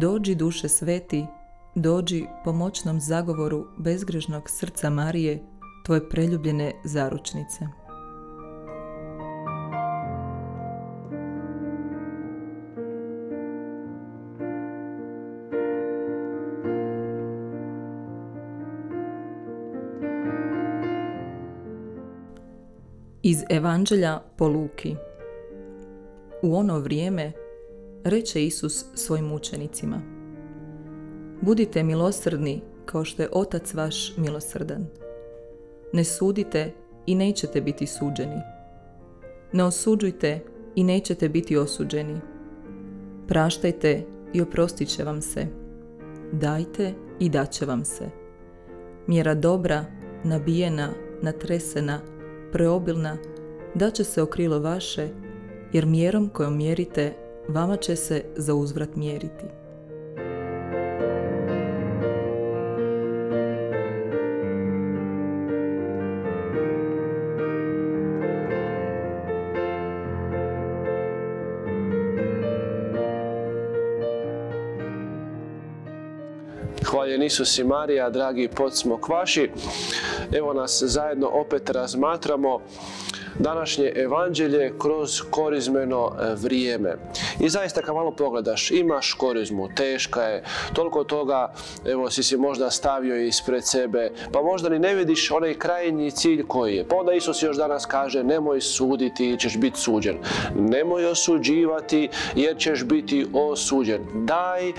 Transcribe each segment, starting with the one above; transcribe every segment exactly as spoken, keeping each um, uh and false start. Dođi duše sveti, dođi po moćnom zagovoru bezgrežnog srca Marije, tvoje preljubljene zaručnice. Iz Evanđelja po Luki. U ono vrijeme reče Isus svojim učenicima: budite milosrdni kao što je Otac vaš milosrdan. Ne sudite i nećete biti suđeni. Ne osuđujte i nećete biti osuđeni. Praštajte i oprostit će vam se. Dajte i dat će vam se. Mjera dobra, nabijena, natresena, preobilna, dat će se o krilo vaše, jer mjerom kojom mjerite, vama će se za uzvrat mjeriti. Hvaljen Isus i Marija, dragi podsmok vaši. Evo nas zajedno opet razmatramo današnje evanđelje kroz korizmeno vrijeme. I zaista kad malo pogledaš, imaš korizmu, teška je, toliko toga, evo, si si možda stavio ispred sebe, pa možda ni ne vidiš onaj krajnji cilj koji je. Pa onda Isus još danas kaže: nemoj suditi jer ćeš biti suđen. Nemoj osuđivati jer ćeš biti osuđen. Daj,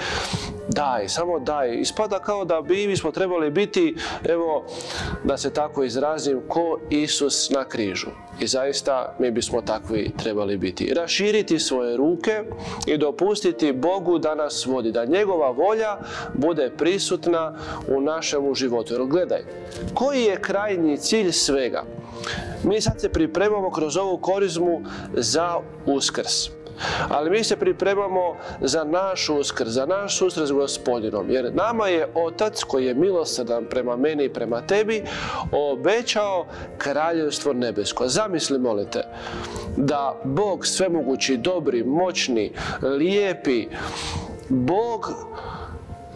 daj, samo daj. Ispada kao da bi mi smo trebali biti, evo, da se tako izrazim, ko Isus na križu. I zaista mi bismo takvi trebali biti. Raširiti svoje ruke i dopustiti Bogu da nas vodi, da njegova volja bude prisutna u našemu životu. Jer gledaj, koji je krajnji cilj svega? Mi sad se pripremamo kroz ovu korizmu za Uskrs. Ali mi se pripremamo za naš Uskrs, za naš susret s Gospodinom. Jer nama je Otac, koji je milosrdan prema meni i prema tebi, obećao Kraljevstvo Nebesko. Zamisli, molim te, da Bog svemogući, dobri, moćni, lijepi, Bog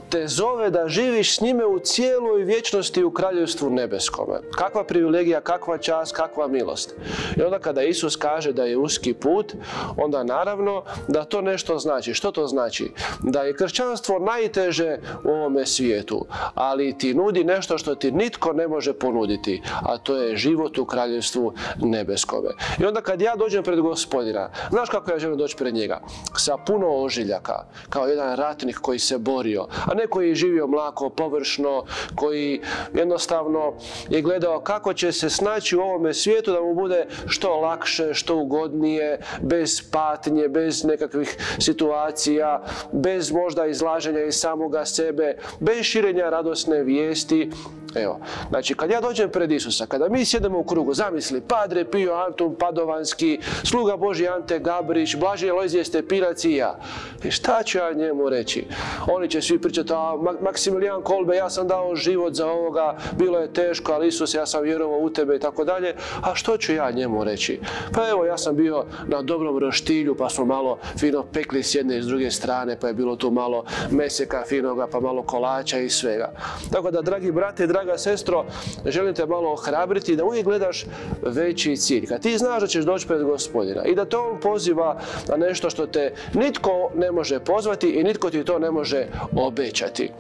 te zove da živiš s njime u cijeloj vječnosti u Kraljevstvu Nebeskome. Kakva privilegija, kakva čast, kakva milost. I onda kada Isus kaže da je uski put, onda naravno da to nešto znači. Što to znači? Da je kršćanstvo najteže u ovome svijetu, ali ti nudi nešto što ti nitko ne može ponuditi, a to je život u Kraljevstvu Nebeskome. I onda kad ja dođem pred Gospodina, znaš kako ja želim doći pred njega? Sa puno ožiljaka, kao jedan ratnik koji se borio, a ne koji je živio mlako, površno, koji jednostavno je gledao kako će se snaći u ovome svijetu da mu bude što lakše, što ugodnije, bez patnje, bez nekakvih situacija, bez možda izlaženja iz samoga sebe, bez širenja radosne vijesti. Evo, znači kad ja dođem pred Isusa, kada mi sjedemo u krugu, zamisli, padre Pio Antum Padovanski, sluga Boži Ante Gabriš, blaži Lojzije Stepinac i ja. I šta ću ja njemu reći? Oni će svi pričati: a Maksimilijan Kolbe, ja sam dao život za ovoga, bilo je teško, ali Isus, ja sam vjerovao u tebe i tako dalje. A što ću ja njemu reći? Pa evo, ja sam bio na dobrom roštilju, pa smo malo fino pekli s jedne i s druge strane, pa je bilo tu malo meseka finoga, pa malo kolača i svega. Tako da, dragi brate, dragi Draga sestro, želim te malo ohrabriti da uvijek gledaš veći cilj. Kad ti znaš da ćeš doći pred Gospodina i da te on poziva na nešto što te nitko ne može pozvati i nitko ti to ne može obećati,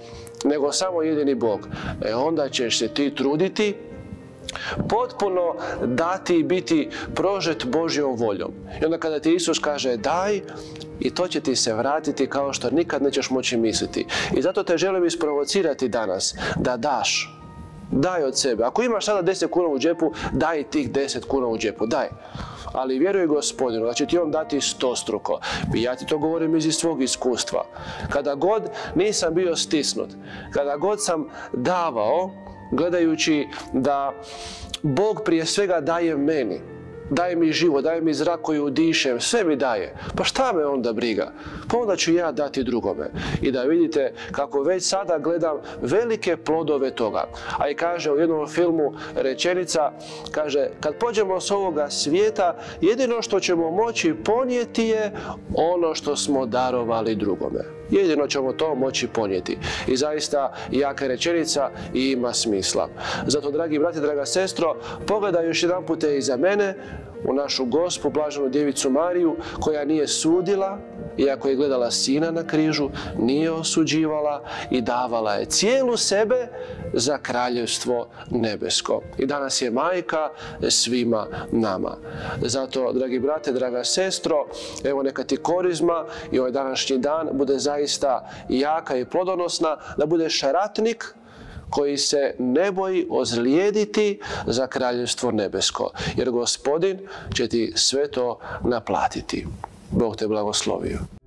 nego samo jedini Bog, e onda ćeš se ti truditi potpuno dati i biti prožet Božjom voljom. I onda kada ti Isus kaže daj, i to će ti se vratiti kao što nikad nećeš moći misliti. I zato te želim isprovocirati danas da daš. Daj od sebe. Ako imaš sada deset kuna u džepu, daj tih deset kuna u džepu, daj. Ali vjeruj Gospodinu da će ti on dati stostruko. I ja ti to govorim iz svog iskustva. Kada god nisam bio stisnut, kada god sam davao, gledajući da Bog prije svega daje meni, daje mi život, daje mi zrak koju dišem, sve mi daje. Pa šta me onda briga? Pa onda ću ja dati drugome. I da vidite kako već sada gledam velike plodove toga. A i kaže u jednom filmu rečenica, kaže: kad pođemo s ovoga svijeta, jedino što ćemo moći ponijeti je ono što smo darovali drugome. jedino ćemo to moći ponijeti. I zaista jaka rečenica i ima smisla. Zato, dragi brati, draga sestro, pogledaj još jedan put iza mene u našu Gospu, blaženu djevicu Mariju, koja nije sudila, iako je gledala Sina na križu, nije osuđivala i davala je cijelu sebe za Kraljevstvo Nebesko. I danas je majka svima nama. Zato, dragi brate, draga sestro, evo neka ti korizma i ovaj današnji dan bude zaista jaka i plodonosna, da budeš ratnik koji se ne boji ozlijediti za Kraljevstvo Nebesko, jer Gospodin će ti sve to naplatiti. Bog te blagoslovio.